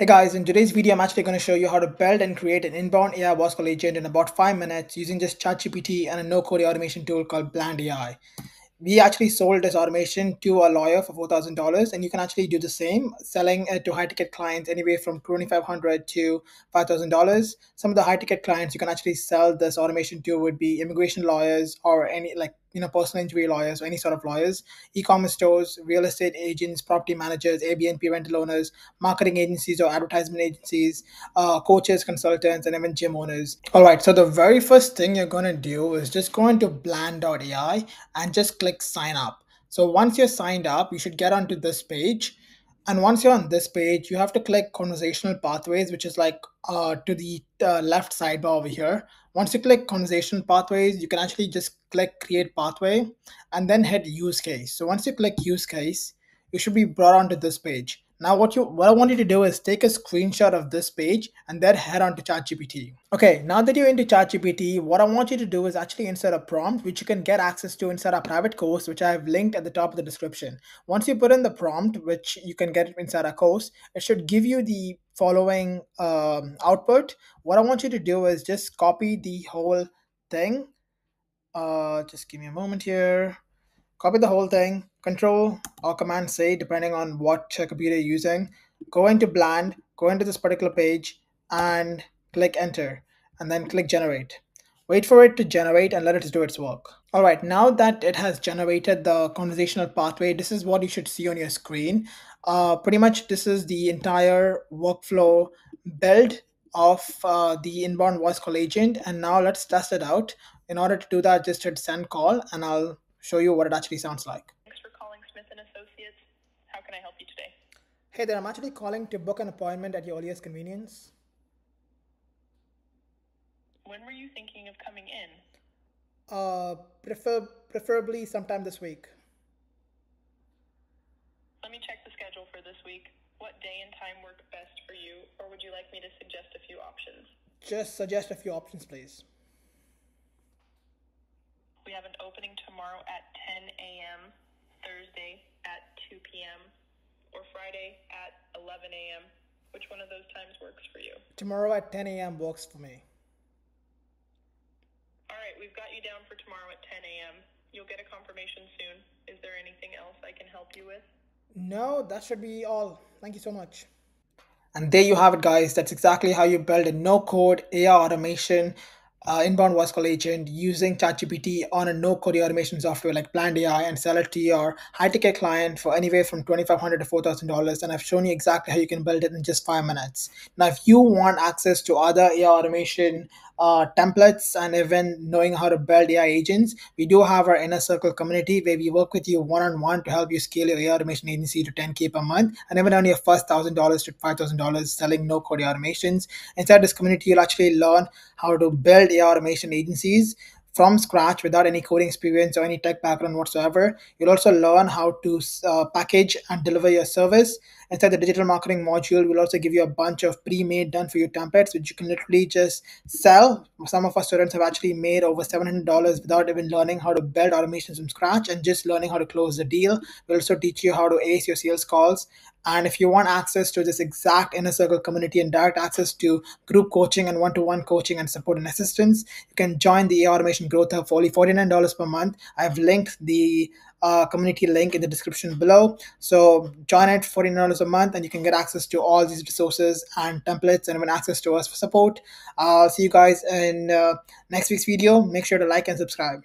Hey guys, in today's video, I'm actually going to show you how to build and create an inbound AI voice call agent in about 5 minutes using just ChatGPT and a no-code automation tool called Bland AI. We actually sold this automation to a lawyer for $4,000, and you can actually do the same, selling it to high-ticket clients anywhere from $2,500 to $5,000. Some of the high-ticket clients you can actually sell this automation to would be immigration lawyers or any personal injury lawyers or any sort of lawyers, e-commerce stores, real estate agents, property managers, Airbnb rental owners, marketing agencies or advertisement agencies, coaches, consultants, and even gym owners. All right, so the very first thing you're going to do is just go into Bland.ai and just click sign up. So once you're signed up, you should get onto this page. And once you're on this page, you have to click conversational pathways, which is like to the left sidebar over here. Once you click conversational pathways, you can actually just click create pathway and then hit use case. So once you click use case, you should be brought onto this page. Now, what I want you to do is take a screenshot of this page and then head on to ChatGPT. Okay, now that you're into ChatGPT, what I want you to do is actually insert a prompt, which you can get access to inside our private course, which I have linked at the top of the description. Once you put in the prompt, which you can get inside our course, it should give you the following output. What I want you to do is just copy the whole thing. Just give me a moment here. Copy the whole thing, Control or Command C, depending on what computer you're using. Go into Bland, go into this particular page, and click Enter, and then click Generate. Wait for it to generate and let it do its work. All right, now that it has generated the conversational pathway, this is what you should see on your screen. Pretty much this is the entire workflow build of the inbound voice call agent. And now let's test it out. In order to do that, just hit Send Call, and I'll show you what it actually sounds like. Thanks for calling Smith & Associates. How can I help you today? Hey there, I'm actually calling to book an appointment at your earliest convenience. When were you thinking of coming in? Preferably sometime this week. Let me check the schedule for this week. What day and time work best for you, or would you like me to suggest a few options? Just suggest a few options, please. We have an opening tomorrow at 10 a.m., Thursday at 2 p.m., or Friday at 11 a.m. Which one of those times works for you? Tomorrow at 10 a.m. works for me. All right, we've got you down for tomorrow at 10 a.m. You'll get a confirmation soon. Is there anything else I can help you with? No, that should be all. Thank you so much. And there you have it, guys. That's exactly how you build a no-code AI automation inbound voice call agent using ChatGPT on a no-code automation software like Bland AI and sell it to your high-ticket client for anywhere from $2,500 to $4,000. And I've shown you exactly how you can build it in just 5 minutes. Now, if you want access to other AI automation templates and even knowing how to build AI agents, we do have our Inner Circle community where we work with you one-on-one to help you scale your AI automation agency to 10K per month and even earn your first $1,000 to $5,000 selling no-code automations. Inside this community, you'll actually learn how to build AI automation agencies from scratch without any coding experience or any tech background whatsoever. You'll also learn how to package and deliver your service. Inside the digital marketing module, we'll also give you a bunch of pre-made done-for-you templates, which you can literally just sell. Some of our students have actually made over $700 without even learning how to build automations from scratch and just learning how to close the deal. We'll also teach you how to ace your sales calls. And if you want access to this exact Inner Circle community and direct access to group coaching and one-to-one coaching and support and assistance, you can join the AI Automation Growth Hub for only $49 per month. I've linked the community link in the description below. So join it, $49 a month, and you can get access to all these resources and templates and even access to us for support. I'll see you guys in next week's video. Make sure to like and subscribe.